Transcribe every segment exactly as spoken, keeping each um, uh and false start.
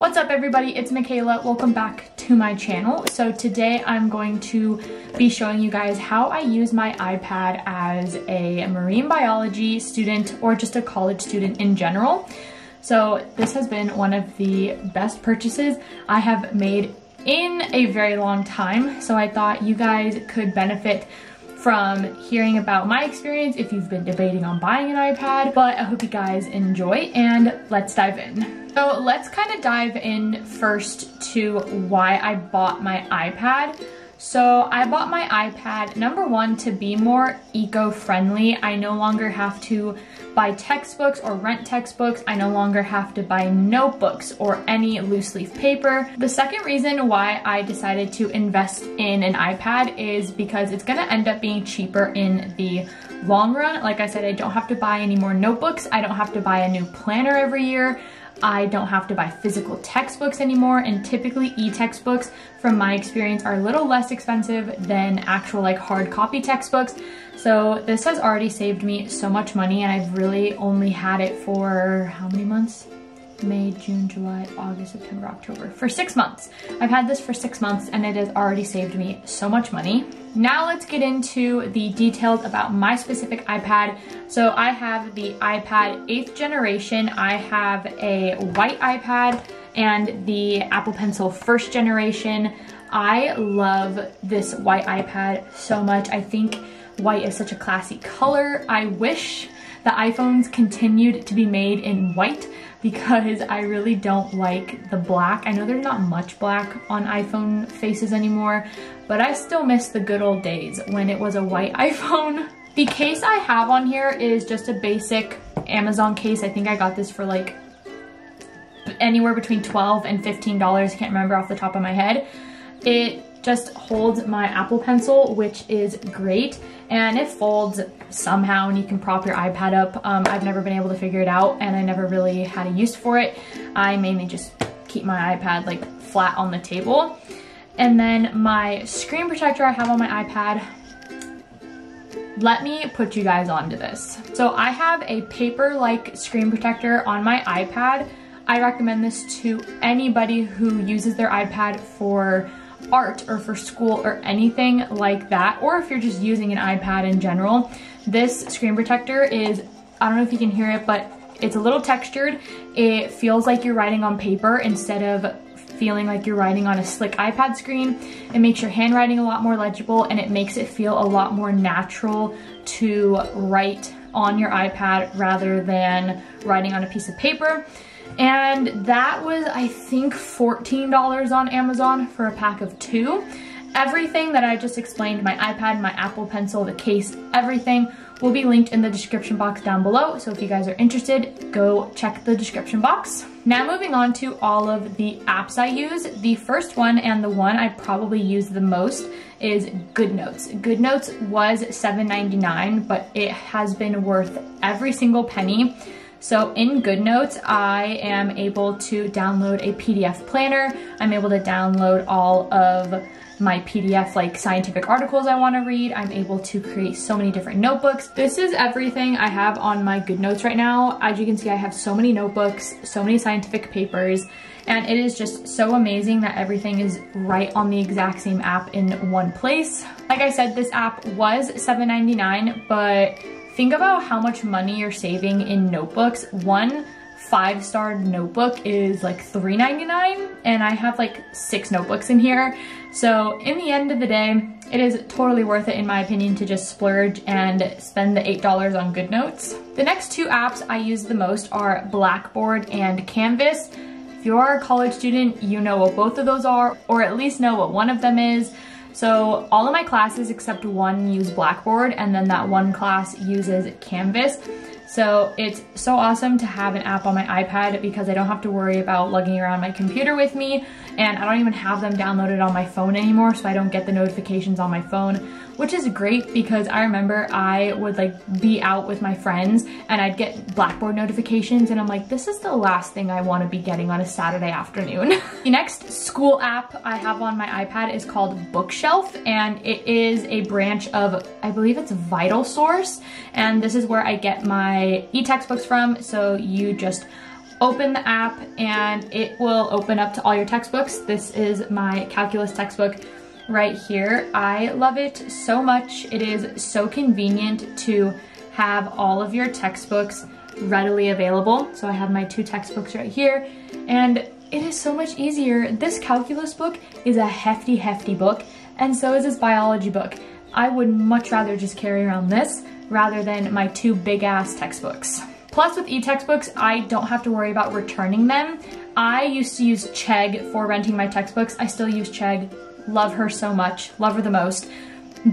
What's up everybody, it's Michaela. Welcome back to my channel. So today I'm going to be showing you guys how I use my iPad as a marine biology student or just a college student in general. So this has been one of the best purchases I have made in a very long time. So I thought you guys could benefit from hearing about my experience if you've been debating on buying an iPad, but I hope you guys enjoy and let's dive in. So let's kind of dive in first to why I bought my iPad. So I bought my iPad, number one, to be more eco-friendly. I no longer have to buy textbooks or rent textbooks. I no longer have to buy notebooks or any loose leaf paper. The second reason why I decided to invest in an iPad is because it's gonna end up being cheaper in the long run. Like I said, I don't have to buy any more notebooks. I don't have to buy a new planner every year. I don't have to buy physical textbooks anymore, and typically e-textbooks from my experience are a little less expensive than actual like hard copy textbooks. So this has already saved me so much money, and I've really only had it for how many months? May, June, July, August, September, October. For six months. I've had this for six months and it has already saved me so much money. Now let's get into the details about my specific iPad. So I have the iPad eighth generation. I have a white iPad and the Apple Pencil first generation. I love this white iPad so much. I think white is such a classy color. I wish the iPhones continued to be made in white because I really don't like the black. I know there's not much black on iPhone faces anymore, but I still miss the good old days when it was a white iPhone. The case I have on here is just a basic Amazon case. I think I got this for like anywhere between twelve and fifteen dollars. I can't remember off the top of my head. It just holds my Apple Pencil, which is great, and it folds somehow and you can prop your iPad up. Um, I've never been able to figure it out and I never really had a use for it. I mainly just keep my iPad like flat on the table. And then my screen protector I have on my iPad. Let me put you guys onto this. So I have a paper-like screen protector on my iPad. I recommend this to anybody who uses their iPad for art or for school or anything like that, or if you're just using an iPad in general. This screen protector is, I don't know if you can hear it, but it's a little textured. It feels like you're writing on paper instead of feeling like you're writing on a slick iPad screen. It makes your handwriting a lot more legible and it makes it feel a lot more natural to write on your iPad rather than writing on a piece of paper. And that was, I think, fourteen dollars on Amazon for a pack of two. Everything that I just explained, my iPad, my Apple Pencil, the case, everything will be linked in the description box down below. So if you guys are interested, go check the description box. Now moving on to all of the apps I use. The first one and the one I probably use the most is GoodNotes. GoodNotes was seven ninety-nine, but it has been worth every single penny. So in GoodNotes, I am able to download a P D F planner. I'm able to download all of my P D F like scientific articles I want to read. I'm able to create so many different notebooks. This is everything I have on my GoodNotes right now. As you can see, I have so many notebooks, so many scientific papers, and it is just so amazing that everything is right on the exact same app in one place. Like I said, this app was seven ninety-nine, but think about how much money you're saving in notebooks. One five-star notebook is like three ninety-nine, and I have like six notebooks in here. So in the end of the day, it is totally worth it in my opinion to just splurge and spend the eight dollars on GoodNotes. The next two apps I use the most are Blackboard and Canvas. If you're a college student, you know what both of those are, or at least know what one of them is. So all of my classes except one use Blackboard, and then that one class uses Canvas. So it's so awesome to have an app on my iPad because I don't have to worry about lugging around my computer with me, and I don't even have them downloaded on my phone anymore, so I don't get the notifications on my phone, which is great because I remember I would like be out with my friends and I'd get Blackboard notifications and I'm like, this is the last thing I want to be getting on a Saturday afternoon. The next school app I have on my iPad is called Bookshelf, and it is a branch of, I believe it's Vital Source, and this is where I get my e-textbooks from. So you just open the app and it will open up to all your textbooks. This is my calculus textbook right here. I love it so much. It is so convenient to have all of your textbooks readily available. So I have my two textbooks right here, and it is so much easier. This calculus book is a hefty, hefty book, and so is this biology book. I would much rather just carry around this rather than my two big-ass textbooks. Plus, with e-textbooks, I don't have to worry about returning them. I used to use Chegg for renting my textbooks. I still use Chegg. Love her so much. Love her the most.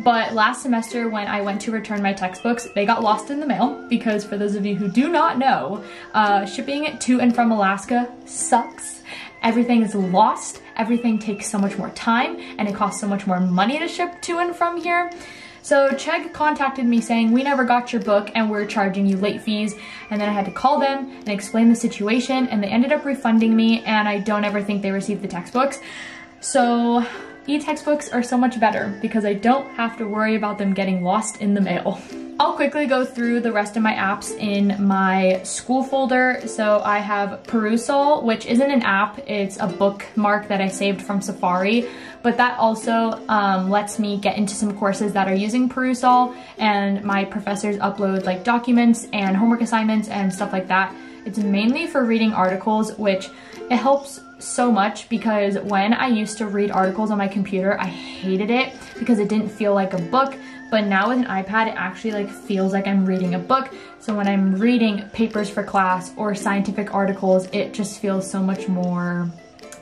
But last semester when I went to return my textbooks, they got lost in the mail because, for those of you who do not know, uh, shipping to and from Alaska sucks. Everything is lost. Everything takes so much more time, and it costs so much more money to ship to and from here. So Chegg contacted me saying, we never got your book and we're charging you late fees. And then I had to call them and explain the situation, and they ended up refunding me, and I don't ever think they received the textbooks. So e-textbooks are so much better because I don't have to worry about them getting lost in the mail. I'll quickly go through the rest of my apps in my school folder. So I have Perusall, which isn't an app, it's a bookmark that I saved from Safari, but that also um, lets me get into some courses that are using Perusall, and my professors upload like documents and homework assignments and stuff like that. It's mainly for reading articles, which it helps so much because when I used to read articles on my computer, I hated it because it didn't feel like a book. But now with an iPad, it actually like feels like I'm reading a book. So when I'm reading papers for class or scientific articles, it just feels so much more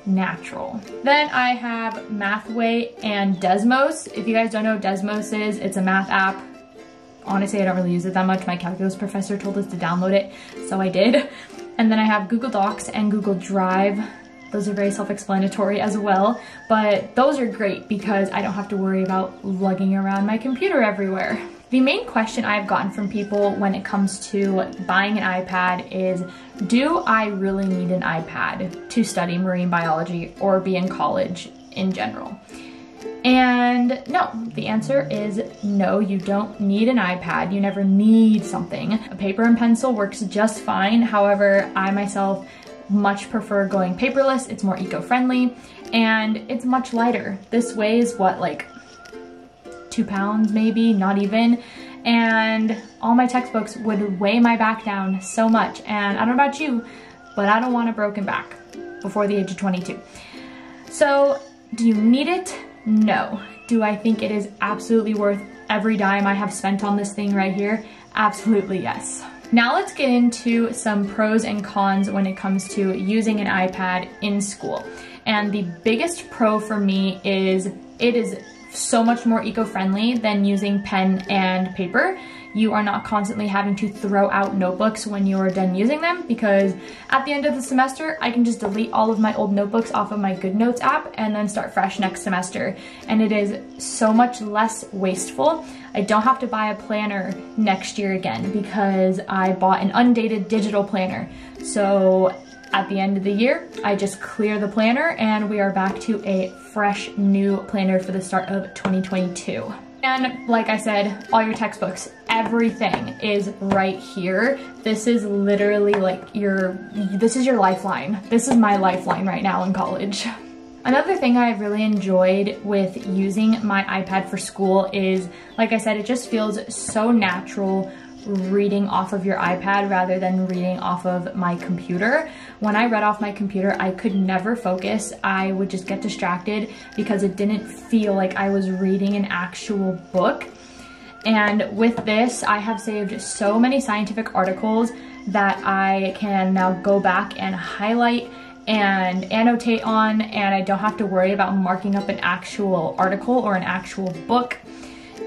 natural. Then I have Mathway and Desmos. If you guys don't know what Desmos is, it's a math app. Honestly, I don't really use it that much. My calculus professor told us to download it, so I did. And then I have Google Docs and Google Drive. Those are very self-explanatory as well, but those are great because I don't have to worry about lugging around my computer everywhere. The main question I've gotten from people when it comes to buying an iPad is, do I really need an iPad to study marine biology or be in college in general? And no, the answer is no, you don't need an iPad. You never need something. A paper and pencil works just fine. However, I myself much prefer going paperless. It's more eco-friendly and it's much lighter. This weighs what, like two pounds maybe, not even. And all my textbooks would weigh my back down so much. And I don't know about you, but I don't want a broken back before the age of twenty-two. So do you need it? No. Do I think it is absolutely worth every dime I have spent on this thing right here? Absolutely yes. Now let's get into some pros and cons when it comes to using an iPad in school. And the biggest pro for me is it is so much more eco-friendly than using pen and paper. You are not constantly having to throw out notebooks when you are done using them, because at the end of the semester, I can just delete all of my old notebooks off of my GoodNotes app and then start fresh next semester. And it is so much less wasteful. I don't have to buy a planner next year again because I bought an undated digital planner. So at the end of the year, I just clear the planner and we are back to a fresh new planner for the start of twenty twenty-two. And like I said, all your textbooks, everything is right here. This is literally like your, this is your lifeline. This is my lifeline right now in college. Another thing I really enjoyed with using my iPad for school is, like I said, it just feels so natural reading off of your iPad rather than reading off of my computer. When I read off my computer, I could never focus. I would just get distracted because it didn't feel like I was reading an actual book. And with this, I have saved so many scientific articles that I can now go back and highlight and annotate on, and I don't have to worry about marking up an actual article or an actual book.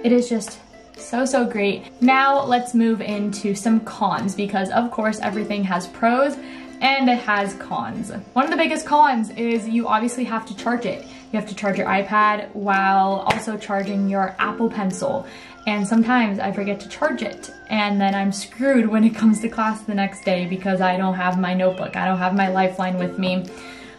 It is just so, so great. Now let's move into some cons, because of course everything has pros and it has cons. One of the biggest cons is you obviously have to charge it. You have to charge your iPad while also charging your Apple Pencil. And sometimes I forget to charge it, and then I'm screwed when it comes to class the next day because I don't have my notebook. I don't have my lifeline with me.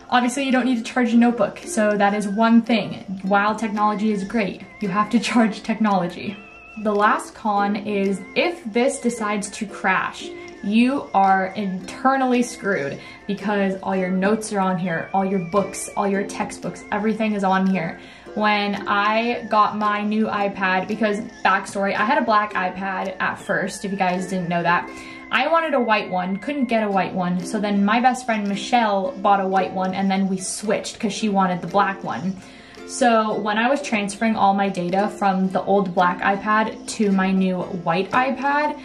Obviously, you don't need to charge a notebook, so that is one thing. While technology is great, you have to charge technology. The last con is if this decides to crash, you are internally screwed because all your notes are on here, all your books, all your textbooks, everything is on here. When I got my new iPad, because backstory, I had a black iPad at first, if you guys didn't know that. I wanted a white one, couldn't get a white one, so then my best friend Michelle bought a white one and then we switched because she wanted the black one. So when I was transferring all my data from the old black iPad to my new white iPad,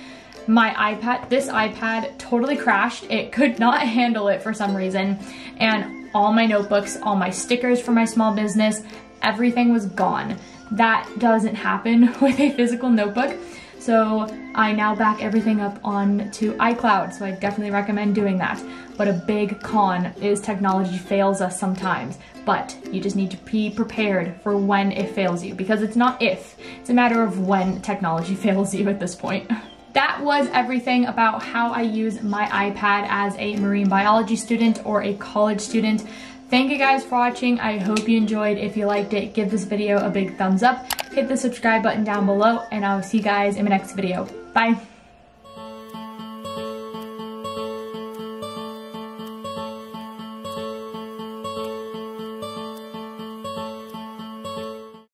my iPad, this iPad totally crashed. It could not handle it for some reason. And all my notebooks, all my stickers for my small business, everything was gone. That doesn't happen with a physical notebook. So I now back everything up on to iCloud, so I definitely recommend doing that. But a big con is technology fails us sometimes, but you just need to be prepared for when it fails you, because it's not if, it's a matter of when technology fails you at this point. That was everything about how I use my iPad as a marine biology student or a college student. Thank you guys for watching. I hope you enjoyed. If you liked it, give this video a big thumbs up. Hit the subscribe button down below, and I'll see you guys in my next video. Bye.